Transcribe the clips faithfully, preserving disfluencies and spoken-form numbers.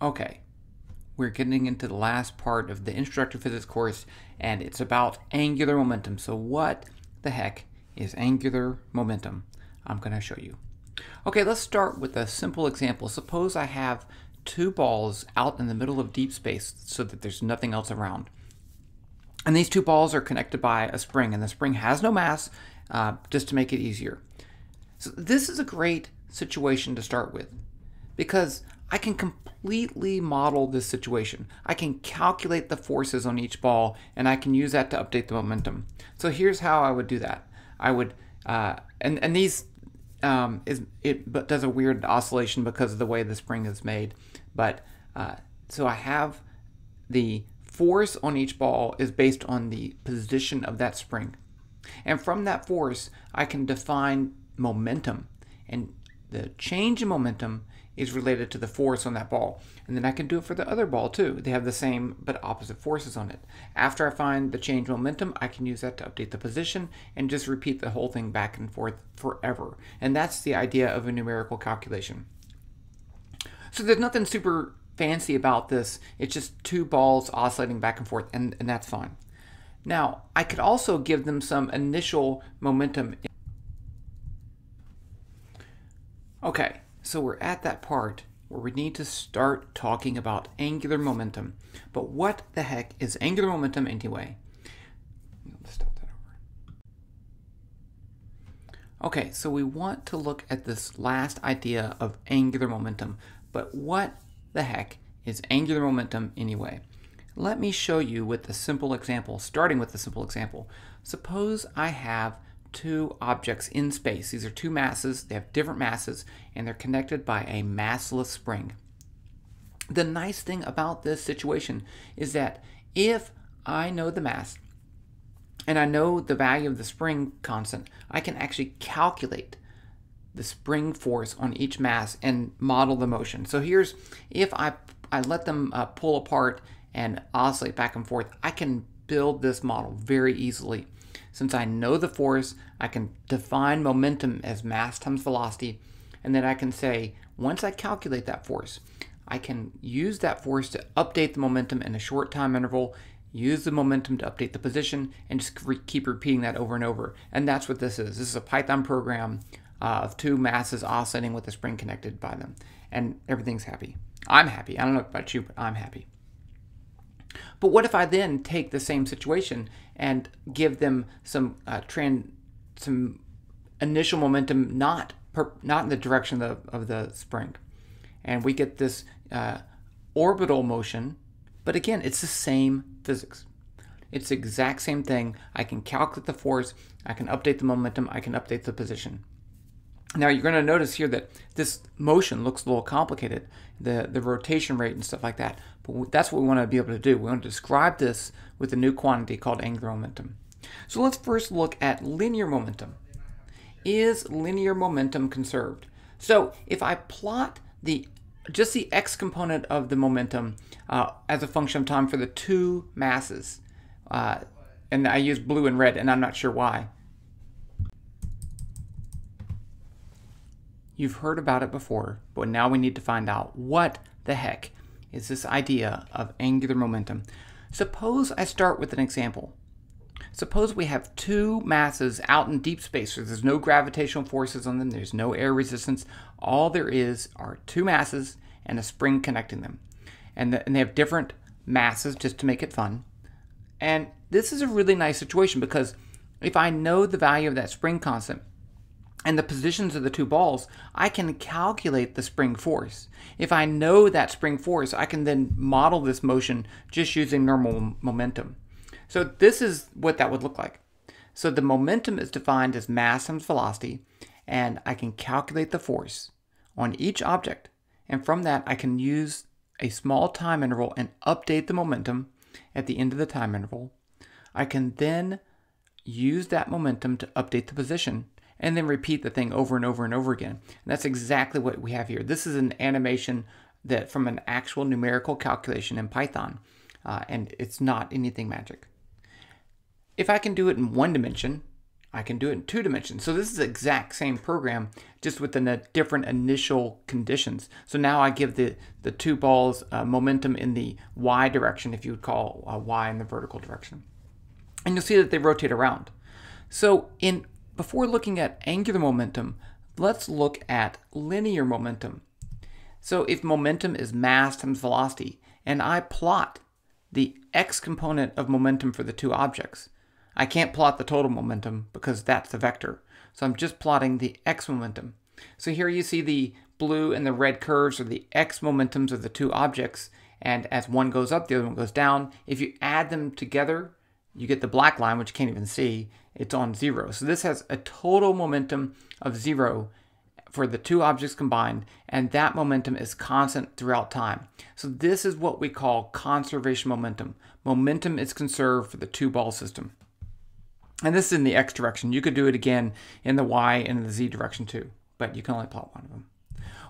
Okay, we're getting into the last part of the introductory physics course, and it's about angular momentum. So what the heck is angular momentum? I'm going to show you. Okay, let's start with a simple example. Suppose I have two balls out in the middle of deep space so that there's nothing else around. And these two balls are connected by a spring, and the spring has no mass, uh, just to make it easier. So this is a great situation to start with, because I can completely model this situation. I can calculate the forces on each ball, and I can use that to update the momentum. So here's how I would do that. I would, uh, and, and these, um, is, it does a weird oscillation because of the way the spring is made. But, uh, so I have the force on each ball is based on the position of that spring. And from that force, I can define momentum. And the change in momentum is related to the force on that ball. And then I can do it for the other ball too. They have the same but opposite forces on it. After I find the change in momentum, I can use that to update the position and just repeat the whole thing back and forth forever. And that's the idea of a numerical calculation. So there's nothing super fancy about this. It's just two balls oscillating back and forth, and, and that's fine. Now, I could also give them some initial momentum. Okay, so we're at that part where we need to start talking about angular momentum. But what the heck is angular momentum anyway? Let's stop that over. Okay, so we want to look at this last idea of angular momentum. But what the heck is angular momentum anyway? Let me show you with a simple example, starting with a simple example. Suppose I have two objects in space. These are two masses, they have different masses, and they're connected by a massless spring. The nice thing about this situation is that if I know the mass and I know the value of the spring constant, I can actually calculate the spring force on each mass and model the motion. So here's, if I, I let them uh, pull apart and oscillate back and forth, I can build this model very easily. Since I know the force, I can define momentum as mass times velocity, and then I can say, once I calculate that force, I can use that force to update the momentum in a short time interval, use the momentum to update the position, and just re keep repeating that over and over. And that's what this is. This is a Python program uh, of two masses oscillating with a spring connected by them. And everything's happy. I'm happy. I don't know about you, but I'm happy. But what if I then take the same situation and give them some uh, trend, some initial momentum not per, not in the direction of the, of the spring, and we get this uh, orbital motion? But again, it's the same physics. It's the exact same thing. I can calculate the force, I can update the momentum, I can update the position. Now you're going to notice here that this motion looks a little complicated, the, the rotation rate and stuff like that, but that's what we want to be able to do. We want to describe this with a new quantity called angular momentum. So let's first look at linear momentum. Is linear momentum conserved? So if I plot the just the x component of the momentum uh, as a function of time for the two masses, uh, and I use blue and red, and I'm not sure why. You've heard about it before, but now we need to find out what the heck is this idea of angular momentum. Suppose I start with an example. Suppose we have two masses out in deep space, so there's no gravitational forces on them, there's no air resistance. All there is are two masses and a spring connecting them. And, the, and they have different masses, just to make it fun. And this is a really nice situation, because if I know the value of that spring constant and the positions of the two balls, I can calculate the spring force. If I know that spring force, I can then model this motion just using normal momentum. So this is what that would look like. So the momentum is defined as mass times velocity, and I can calculate the force on each object. And from that, I can use a small time interval and update the momentum at the end of the time interval. I can then use that momentum to update the position, and then repeat the thing over and over and over again. And that's exactly what we have here. This is an animation that from an actual numerical calculation in Python, uh, and it's not anything magic. If I can do it in one dimension, I can do it in two dimensions. So this is the exact same program, just with the different initial conditions. So now I give the, the two balls uh, momentum in the y direction, if you would call uh, y in the vertical direction. And you'll see that they rotate around. So in before looking at angular momentum, let's look at linear momentum. So if momentum is mass times velocity, and I plot the x component of momentum for the two objects, I can't plot the total momentum because that's the vector. So I'm just plotting the x momentum. So here you see the blue and the red curves are the x momentums of the two objects. And as one goes up, the other one goes down. If you add them together, you get the black line, which you can't even see. It's on zero. So this has a total momentum of zero for the two objects combined. And that momentum is constant throughout time. So this is what we call conservation momentum. Momentum is conserved for the two ball system. And this is in the x direction. You could do it again in the y and in the z direction too, but you can only plot one of them.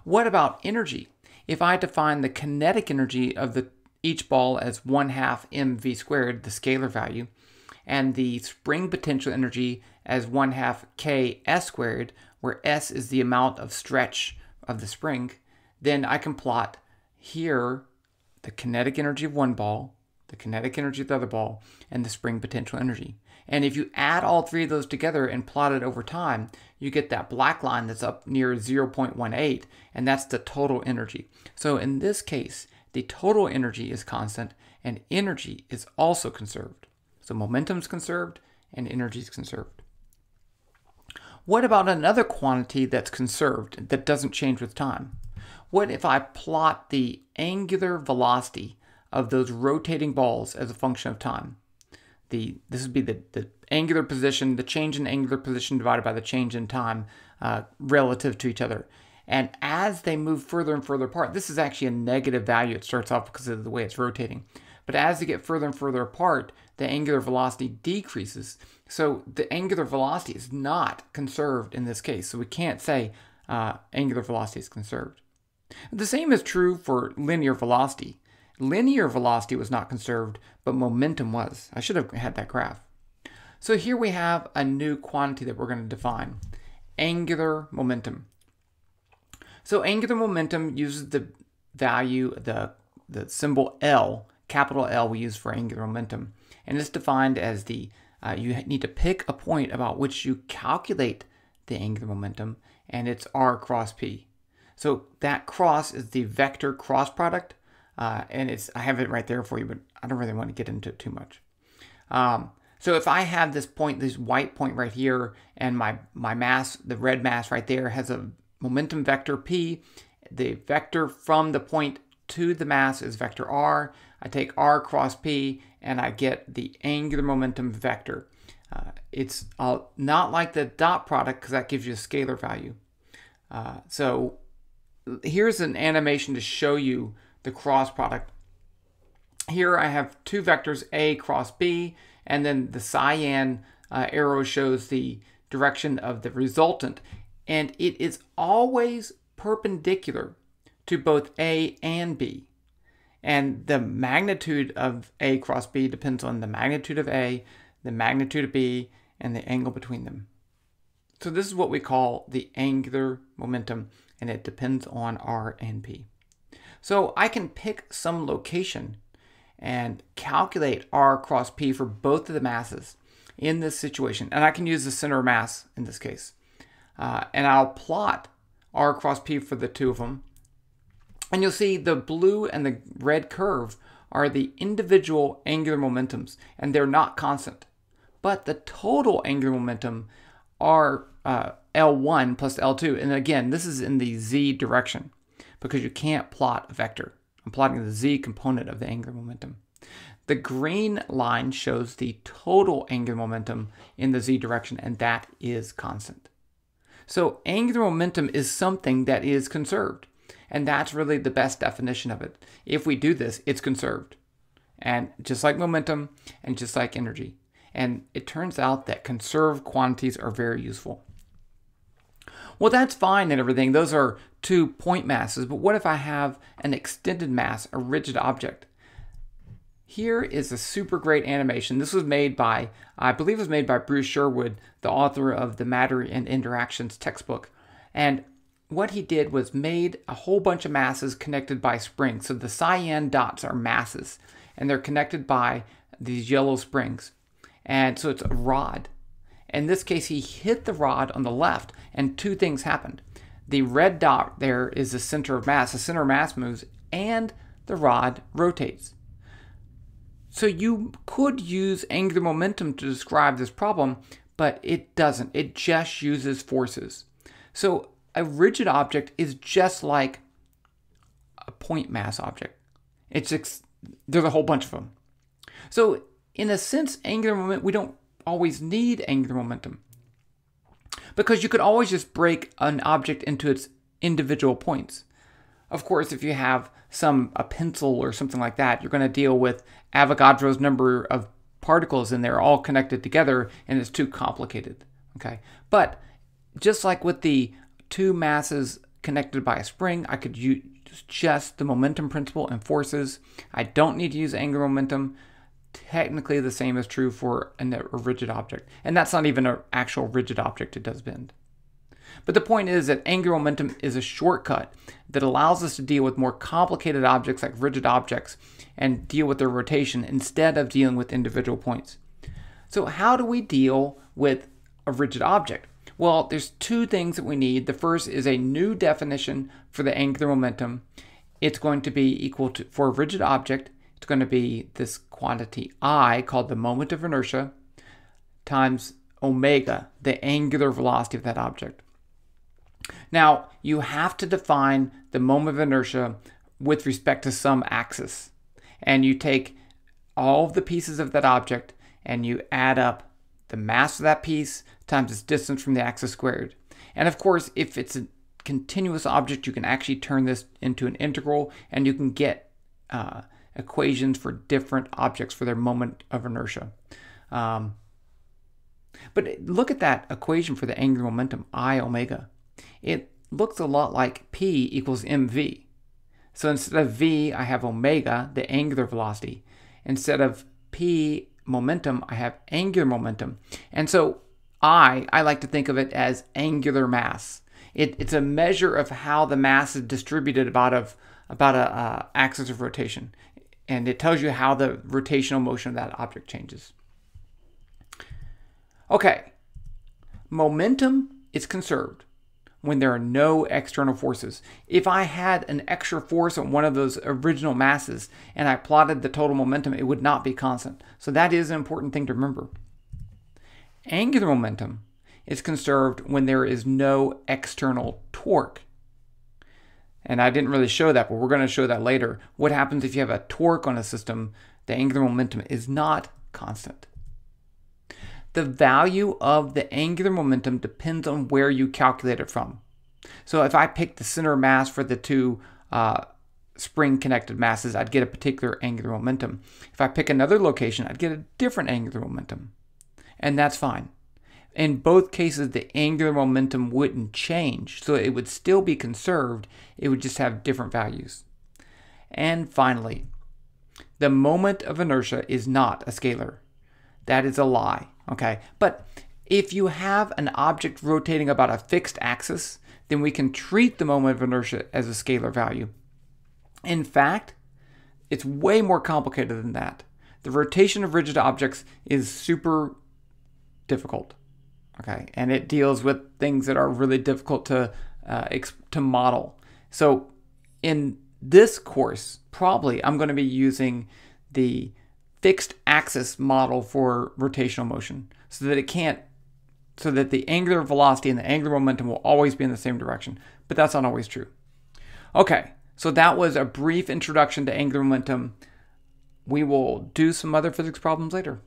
What about energy? If I define the kinetic energy of the, each ball as one half mv squared, the scalar value, and the spring potential energy as one half ks squared, where s is the amount of stretch of the spring, then I can plot here the kinetic energy of one ball, the kinetic energy of the other ball, and the spring potential energy. And if you add all three of those together and plot it over time, you get that black line that's up near zero point one eight, and that's the total energy. So in this case, the total energy is constant, and energy is also conserved. So momentum's conserved, and energy's conserved. What about another quantity that's conserved, that doesn't change with time? What if I plot the angular velocity of those rotating balls as a function of time? The, this would be the, the angular position, the change in angular position divided by the change in time uh, relative to each other. And as they move further and further apart, this is actually a negative value. It starts off because of the way it's rotating. But as they get further and further apart, the angular velocity decreases. So the angular velocity is not conserved in this case. So we can't say uh, angular velocity is conserved. The same is true for linear velocity. Linear velocity was not conserved, but momentum was. I should have had that graph. So here we have a new quantity that we're going to define, angular momentum. So angular momentum uses the value, the, the symbol L, capital L we use for angular momentum. And it's defined as the, uh, you need to pick a point about which you calculate the angular momentum, and it's r cross p. So that cross is the vector cross product. Uh, and it's, I have it right there for you, but I don't really want to get into it too much. Um, so if I have this point, this white point right here, and my, my mass, the red mass right there, has a momentum vector P. The vector from the point to the mass is vector R. I take R cross P, and I get the angular momentum vector. Uh, it's I'll not like the dot product because that gives you a scalar value. Uh, so here's an animation to show you the cross product. Here I have two vectors, A cross B, and then the cyan uh, arrow shows the direction of the resultant. And it is always perpendicular to both A and B. And the magnitude of A cross B depends on the magnitude of A, the magnitude of B, and the angle between them. So this is what we call the angular momentum, and it depends on R and P. So I can pick some location and calculate R cross P for both of the masses in this situation. And I can use the center of mass in this case. Uh, and I'll plot R cross P for the two of them. And you'll see the blue and the red curve are the individual angular momentums, and they're not constant. But the total angular momentum are uh, L one plus L two. And again, this is in the z direction, because you can't plot a vector. I'm plotting the z component of the angular momentum. The green line shows the total angular momentum in the z direction, and that is constant. So angular momentum is something that is conserved, and that's really the best definition of it. If we do this, it's conserved, and just like momentum and just like energy. And it turns out that conserved quantities are very useful. Well, that's fine and everything. Those are two point masses, but what if I have an extended mass, a rigid object? Here is a super great animation. This was made by, I believe it was made by Bruce Sherwood, the author of the Matter and Interactions textbook. And what he did was made a whole bunch of masses connected by springs. So the cyan dots are masses, and they're connected by these yellow springs. And so it's a rod. In this case, he hit the rod on the left, and two things happened. The red dot there is the center of mass. The center of mass moves, and the rod rotates. So you could use angular momentum to describe this problem, but it doesn't. It just uses forces. So a rigid object is just like a point mass object. It's ex there's a whole bunch of them. So in a sense, angular momentum, we don't always need angular momentum, because you could always just break an object into its individual points. Of course, if you have some a pencil or something like that, you're going to deal with Avogadro's number of particles, and they're all connected together, and it's too complicated. Okay, but just like with the two masses connected by a spring, I could use just the momentum principle and forces. I don't need to use angular momentum. Technically, the same is true for an, a rigid object, and that's not even an actual rigid object. It does bend. But the point is that angular momentum is a shortcut that allows us to deal with more complicated objects like rigid objects and deal with their rotation instead of dealing with individual points. So how do we deal with a rigid object? Well, there's two things that we need. The first is a new definition for the angular momentum. It's going to be equal to, for a rigid object, it's going to be this quantity I called the moment of inertia times omega, the angular velocity of that object. Now, you have to define the moment of inertia with respect to some axis. And you take all of the pieces of that object and you add up the mass of that piece times its distance from the axis squared. And of course, if it's a continuous object, you can actually turn this into an integral, and you can get uh, equations for different objects for their moment of inertia. Um, but look at that equation for the angular momentum, I omega. It looks a lot like P equals mv. So instead of v, I have omega, the angular velocity. Instead of p, momentum, I have angular momentum. And so I, I like to think of it as angular mass. It, it's a measure of how the mass is distributed about a, about a uh, axis of rotation. And it tells you how the rotational motion of that object changes. Okay, momentum is conserved when there are no external forces. If I had an extra force on one of those original masses and I plotted the total momentum, it would not be constant. So that is an important thing to remember. Angular momentum is conserved when there is no external torque. And I didn't really show that, but we're going to show that later. What happens if you have a torque on a system? The angular momentum is not constant. The value of the angular momentum depends on where you calculate it from. So if I pick the center mass for the two uh, spring-connected masses, I'd get a particular angular momentum. If I pick another location, I'd get a different angular momentum. And that's fine. In both cases, the angular momentum wouldn't change, so it would still be conserved. It would just have different values. And finally, the moment of inertia is not a scalar. That is a lie. Okay, but if you have an object rotating about a fixed axis, then we can treat the moment of inertia as a scalar value. In fact, it's way more complicated than that. The rotation of rigid objects is super difficult, okay? And it deals with things that are really difficult to, uh, exp to model. So in this course, probably I'm going to be using the fixed axis model for rotational motion, so that it can't, so that the angular velocity and the angular momentum will always be in the same direction, but that's not always true. Okay, so that was a brief introduction to angular momentum. We will do some other physics problems later.